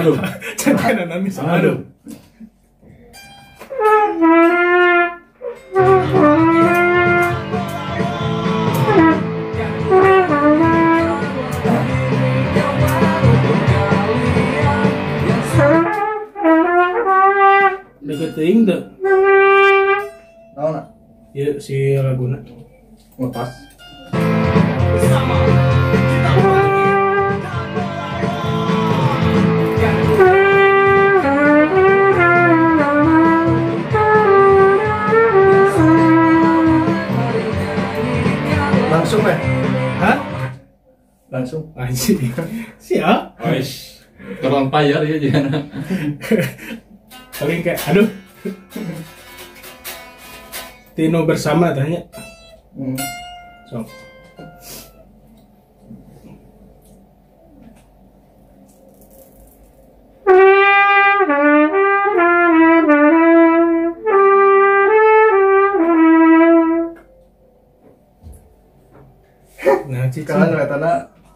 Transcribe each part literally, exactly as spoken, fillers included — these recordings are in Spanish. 바로 잠깐 안 합니다. 바로. Dekat ting dah. Tahu nak? Ya si lagu nak. Lepas. Langsung eh? Hah? Langsung? Aji. Siap? Oish. Tolong payar ya jangan. Paling kayak, aduh. Tino bersama tanya. Hmm. So. Karena ternyata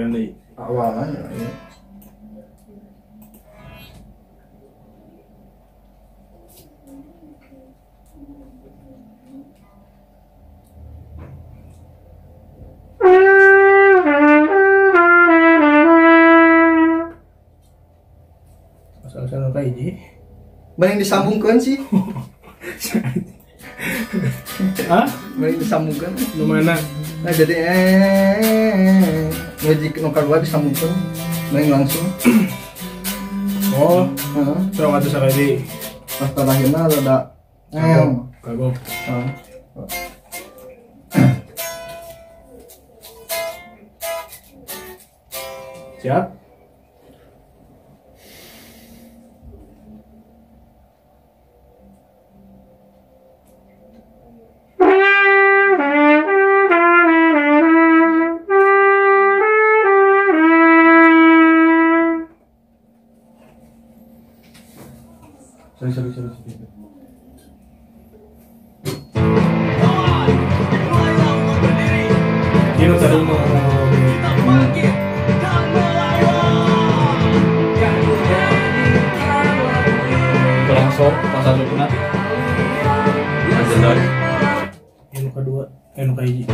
Ini awalnya ya. Asal-asal apa ini? Bareng disambungkan sih. Hah? Bareng disambungkan. Di mana? Nah jadi eh ngejik nukar dua disambungkan main langsung. Oh terang atas lagi pas terakhirnya ada em kagok siap. Sorry, sorry, sorry, sorry. Tino tadi mau kurang sok, pas satu kena jendal yang kedua, yang kaiji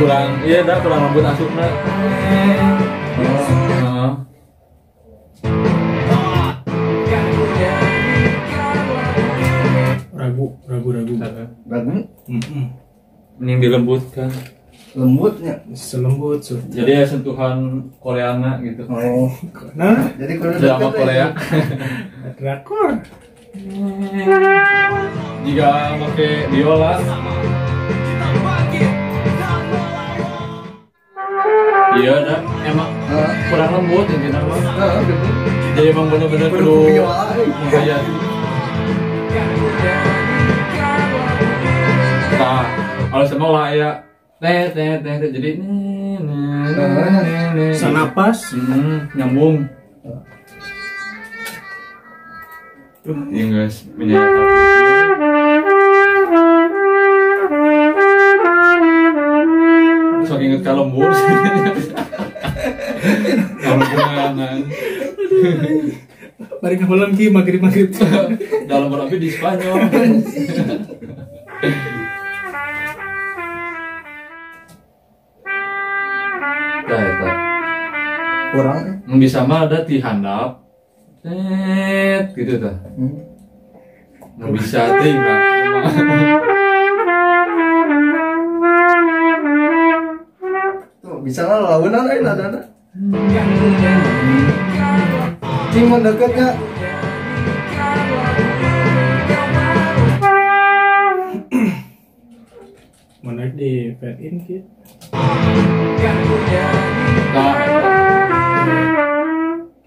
kurang, iya dah kurang rambut asupna. Oh, ragu, ragu, ragu, ragu. Mending dilembutkan. Lembutnya, selembut. Jadi ya sentuhan Koreana gitu. Oh, nah, jadi drama Korea. Drakor. Jika pakai biola. Iya dah, emang kurang lembut jadi nama. Jadi emang benar-benar perlu menghayat. Nah, kalau semua lah ya, teh teh teh jadi senapas nyambung. Iya guys, menyayat. Sok inget kalau lembur sih. Kalau gunakan. Bari ngaholan ki magrib-magrib. Dalam berapa di Spanyol. Dah itu. Kurang kan? Mun bisa mah ada di handap. Set gitu tah. Mun bisa teh enggak. Bisa lah lawanan aja nada nada. Timon dekatnya. connect the plug-in kit.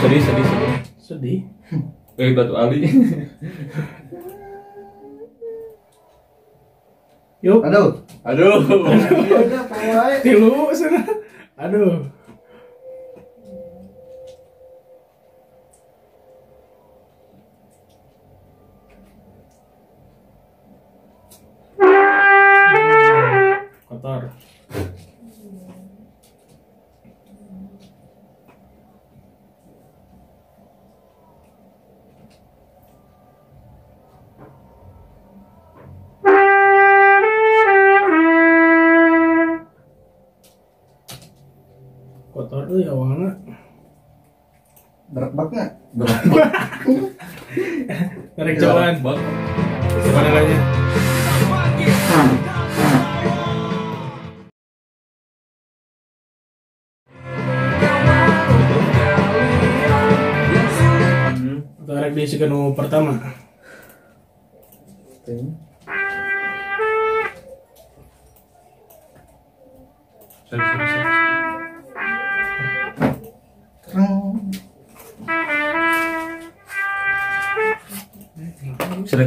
Sedih, sedih, sedih. Sedih. Kayak Batu Ali. Yuk. Aduh. Aduh. Tilu sana. Aduh. Kotor. Kotor tuh ya warna berak-berak nggak? Berak-berak tarik jalan gimana lagi? Tarik di sekenu pertama saya serek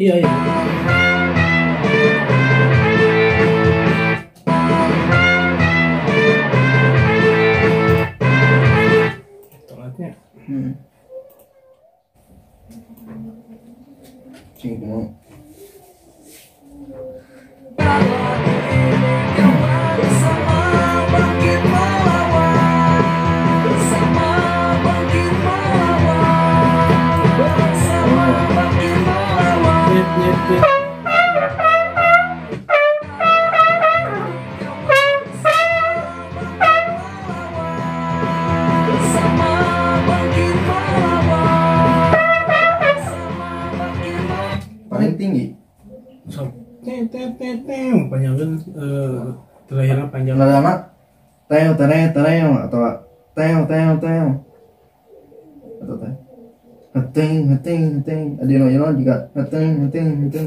iya iya tomatnya hmm cing mau paling tinggi so teng teng teng teng panjangin eh terakhirnya panjang lama teng teng teng atau teng teng teng atau teng Ngeteng, ngeteng, ngeteng. Ada yang juga ngeteng, ngeteng, ngeteng.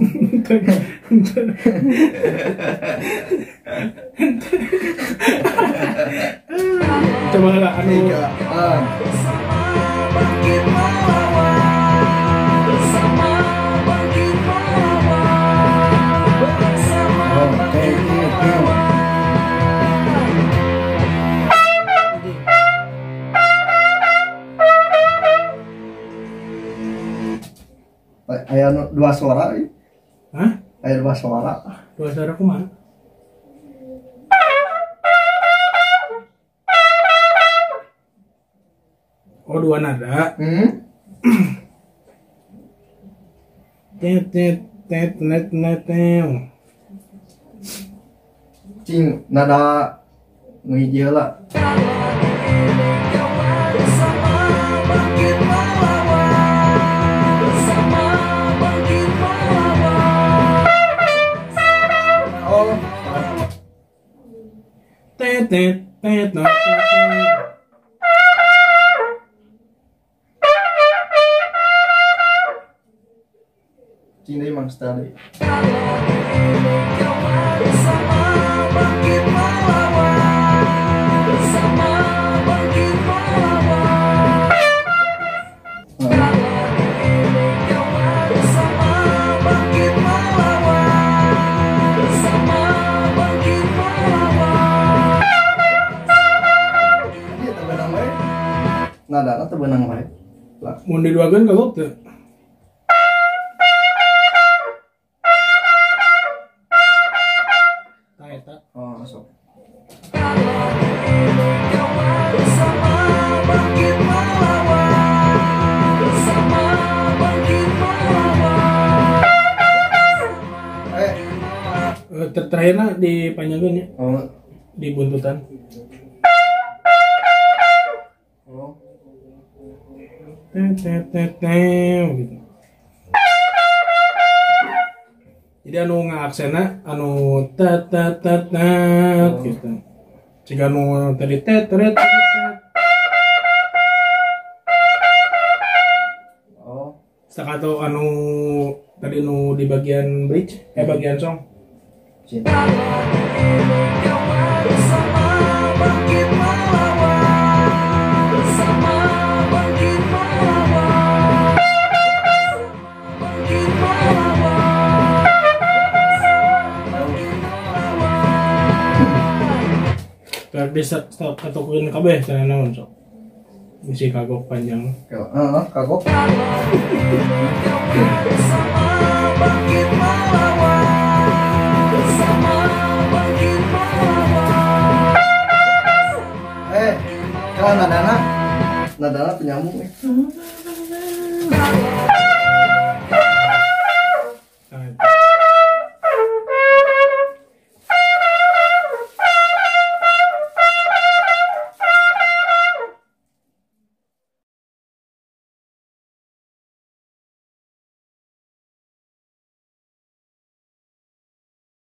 Coba lah, anu. Ayah dua suara ini. Hah? Ayah dua suara. Dua suara kumaha? Oh dua nada. Hmm. Tet tet tet net net cing nada ngijil lah. Oh, Cindy Monks tadi. Nada, atau benang baik. Mun di dua gen kagok teu. Tah eta. Oh, masuk. Eh, terakhirna di panjangkeun ya. Oh, di buntutan. Gitu. Jadi anu ngaaksena anu tat tat tat tat gitu. Jika anu tadi tet tet. Oh, staccato anu tadi anu di bagian bridge, eh bagian song. Cinta. Bisa stop katukin kabeh sana naon sok. Misi kagok panjang. Heeh, kagok. Eh, kalau nadana, nadana penyambung.